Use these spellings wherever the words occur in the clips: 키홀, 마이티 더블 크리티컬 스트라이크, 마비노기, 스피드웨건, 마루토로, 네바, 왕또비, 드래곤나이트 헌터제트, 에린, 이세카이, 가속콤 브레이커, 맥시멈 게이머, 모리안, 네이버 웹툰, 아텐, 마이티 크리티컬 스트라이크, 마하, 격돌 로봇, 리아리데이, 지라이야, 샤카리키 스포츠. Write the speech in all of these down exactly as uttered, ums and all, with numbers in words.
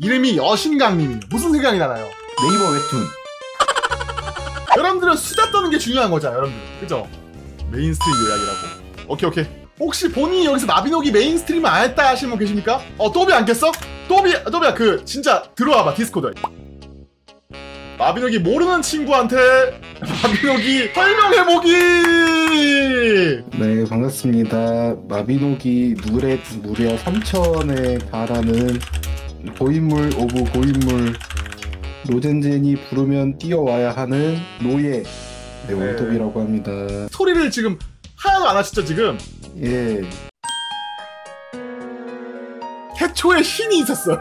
이름이 여신강림이에요. 무슨 생각이 나나요? 네이버 웹툰. 여러분들은 수다 떠는 게 중요한 거잖아, 여러분들. 그죠? 메인스트림 요약이라고. 오케이, 오케이. 혹시 본인이 여기서 마비노기 메인스트림 안 했다 하시는 분 계십니까? 어, 또비 안 깼어? 또비, 또비야, 그, 진짜, 들어와봐, 디스코드에. 마비노기 모르는 친구한테 마비노기 설명해보기! 네, 반갑습니다. 마비노기 누렛 무려 삼천에 달하는 고인물 오브 고인물 로젠젠이 부르면 뛰어와야 하는 노예. 네, 원톱이라고 합니다. 소리를 지금 하나도 안 하시죠, 지금? 예. 태초에 신이 있었어.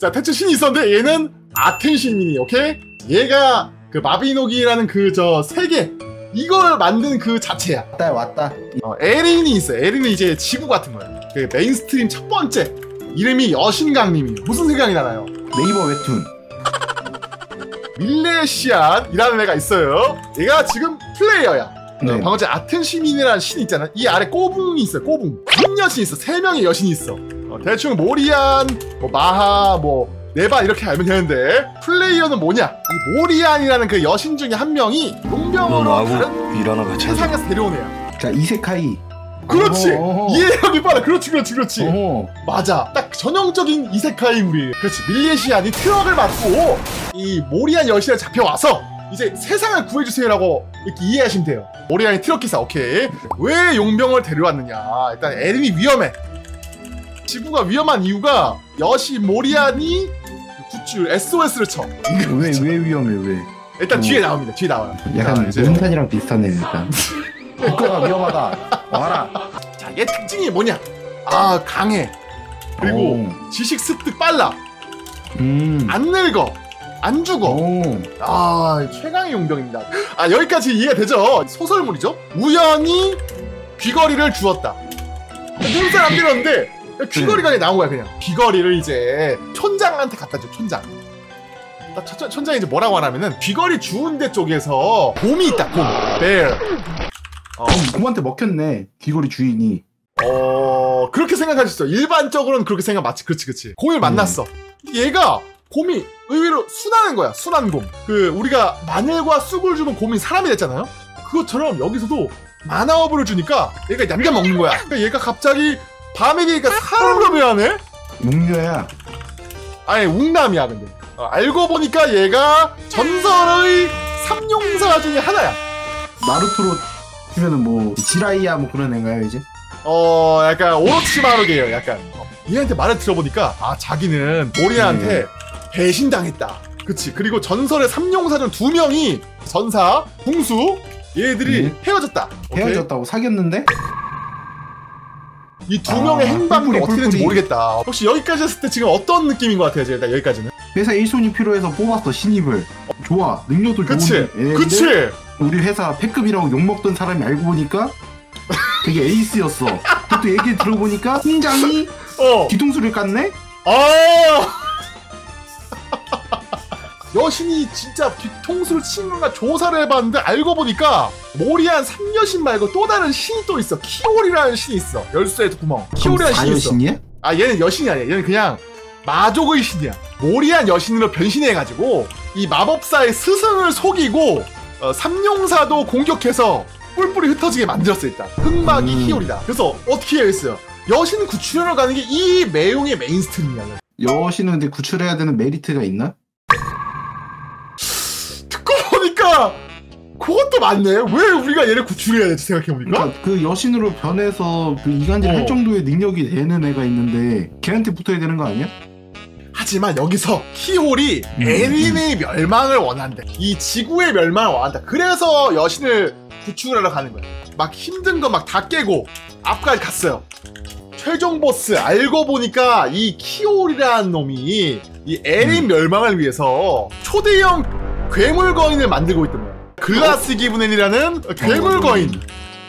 자, 태초 신이 있었는데 얘는 아텐 신이. 오케이? 얘가 그 마비노기라는 그 저 세계 이걸 만든 그 자체야. 왔다 왔다. 어, 에린이 있어. 에린은 이제 지구 같은 거야. 그 메인스트림 첫 번째 이름이 여신강림이에요. 무슨 생각이 나나요? 네이버 웹툰. 밀레시안이라는 애가 있어요. 얘가 지금 플레이어야. 네. 방금 전에 아텐 시민이라는 신이 있잖아. 이 아래 꼬붕이 있어요. 꼬붕. 한 여신이 있어. 세 명의 여신이 있어. 어, 대충 모리안, 뭐 마하, 뭐 네바 이렇게 알면 되는데 플레이어는 뭐냐? 이 모리안이라는 그 여신 중에 한 명이 용병으로 다른 세상에서 데려온 애야. 자, 이세카이. 그렇지. 이해력이 빨라. 그렇지, 그렇지, 그렇지. 어허. 맞아. 딱 전형적인 이세카이물이에요. 그렇지. 밀레시안이 트럭을 맞고 이 모리안 여신에 잡혀와서 이제 세상을 구해주세요라고 이렇게 이해하시면 돼요. 모리안이 트럭 기사. 오케이. 왜 용병을 데려왔느냐? 일단 에린이 위험해. 지구가 위험한 이유가 여신 모리안이 굿줄 에스오에스를 쳐. 왜 왜 위험해? 왜? 일단 어. 뒤에 나옵니다. 뒤에 나와요. 약간 은탄이랑 비슷하네. 일단. 국가가 위험하다. 와라. 자, 얘 특징이 뭐냐? 아, 강해. 그리고 오. 지식 습득 빨라. 음. 안 늙어. 안 죽어. 오. 아, 최강의 용병입니다. 아, 여기까지 이해가 되죠? 소설물이죠? 우연히 귀걸이를 주었다. 눈살 안 들었는데 귀걸이가 나온 거야, 그냥. 귀걸이를 이제 촌장한테 갖다 줘, 촌장. 촌장이 이제 뭐라고 하냐면은 귀걸이 주운 데 쪽에서 곰이 있다, 곰. bear. 어. 곰한테 먹혔네, 귀걸이 주인이. 어, 그렇게 생각할 수 있어. 일반적으로는 그렇게 생각 맞지, 그렇지, 그렇지. 곰을 만났어. 음. 얘가 곰이 의외로 순하는 거야, 순한 곰. 그 우리가 마늘과 쑥을 주면 곰이 사람이 됐잖아요. 그것처럼 여기서도 만화어부를 주니까 얘가 얌얌 먹는 거야. 그러니까 얘가 갑자기 밤이 되니까 사람으로 변하네. 웅녀야. 아니, 웅남이야, 근데. 어, 알고 보니까 얘가 전설의 삼용사 중에 하나야. 마루토로 치면은 뭐 지라이야 뭐 그런 애인가요, 이제? 어, 약간 오로치마루게요, 약간. 어. 얘한테 말을 들어보니까 아, 자기는 모리아한테 네. 배신당했다. 그치. 그리고 전설의 삼용사 중 두 명이 전사, 궁수 얘들이 네. 헤어졌다. 헤어졌다고. 오케이. 사귀었는데? 이 두 아, 명의 행방이 어떻게 되는지 모르겠다. 혹시 여기까지 했을 때 지금 어떤 느낌인 것 같아요? 일단 여기까지는 회사 일손이 필요해서 뽑았어, 신입을. 어, 좋아, 능력도 좋은데. 그치, 그치. 우리 회사 패급이라고 욕먹던 사람이 알고 보니까 되게 에이스였어. 또 얘기 들어보니까 팀장이 어. 뒤통수를 깠네? 어. 여신이 진짜 뒤통수를 친 건가 조사를 해봤는데 알고 보니까 모리안 삼여신 말고 또 다른 신이 또 있어. 키오리라는 신이 있어. 열쇠의 구멍. 키오리라는 신이 있어. 사여신이야? 아, 얘는 여신이 아니야. 얘는 그냥 마족의 신이야. 모리안 여신으로 변신해가지고 이 마법사의 스승을 속이고 어, 삼용사도 공격해서 뿔뿔이 흩어지게 만들었어. 일단 흑막이 음. 키오리다. 그래서 어떻게 해야 했어요? 여신 구출하러 가는 게 이 내용의 메인스트림이야. 여신은 근데 구출해야 되는 메리트가 있나? 그것도 맞네. 왜 우리가 얘를 구출해야 될지 생각해보니까 그러니까 그 여신으로 변해서 그 이간질 어. 할 정도의 능력이 되는 애가 있는데 걔한테 붙어야 되는 거 아니야? 하지만 여기서 키홀이 음. 에린의 멸망을 원한다. 이 지구의 멸망을 원한다. 그래서 여신을 구출하러 가는 거야. 막 힘든 거 막 다 깨고 앞까지 갔어요. 최종 보스 알고 보니까 이 키홀이라는 놈이 이 에린 음. 멸망을 위해서 초대형 괴물 거인을 만들고 있던 거야. 글라스 기브넨이라는 괴물 거인.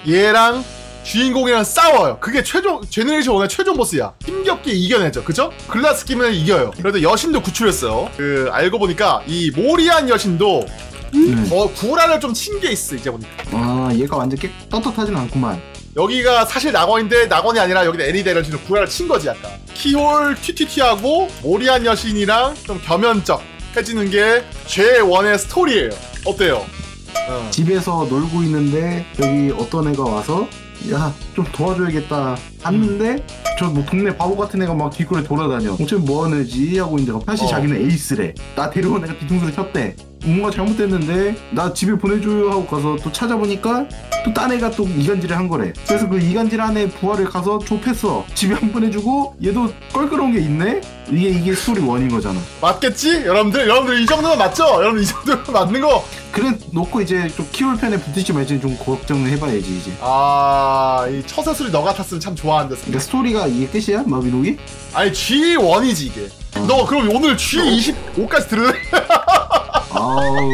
얘랑 주인공이랑 싸워요. 그게 최종 제너레이션 원의 최종 보스야. 힘겹게 이겨내죠, 그죠? 글라스 기브넨을 이겨요. 그래도 여신도 구출했어요. 그 알고 보니까 이 모리안 여신도 음. 어 구라를 좀 친 게 있어 이제 보니까. 아, 얘가 완전 깨 떳떳하진 않구만. 여기가 사실 낙원인데 낙원이 아니라 여기는 애니데이를 지금 구애를 친 거지. 약간 키홀 튀튀튀하고 모리안 여신이랑 좀 겸연적 해지는 게 제일의 스토리예요. 어때요? 어. 집에서 놀고 있는데 여기 어떤 애가 와서 야 좀 도와줘야겠다 갔는데 음. 저 뭐 동네 바보 같은 애가 막 길거리 돌아다녀. 어째 뭐하는지 하고 있는데 사실 어. 자기는 에이스래. 나 데려온 애가 뒤통수를 쳤대. 뭔가 잘못됐는데 나 집에 보내줘요 하고 가서 또 찾아보니까 또 딴 애가 또 이간질을 한 거래. 그래서 그 이간질한 애 부하를 가서 좁혔어. 집에 한 번 해주고 얘도 껄끄러운 게 있네? 이게 이게 스토리 원인 거잖아. 맞겠지? 여러분들 여러분들 이 정도면 맞죠? 여러분 이 정도면 맞는 거. 그래 놓고 이제 좀 키울 편에 부딪히지 말지 좀 걱정을 해봐야지 이제. 아... 이 처세술이 너 같았으면 참 좋아한다. 그러니까 스토리가 이게 끝이야? 마비노기? 아니 지 원이지 이게. 어. 너 그럼 오늘 지 이십오까지 들으래? 아우...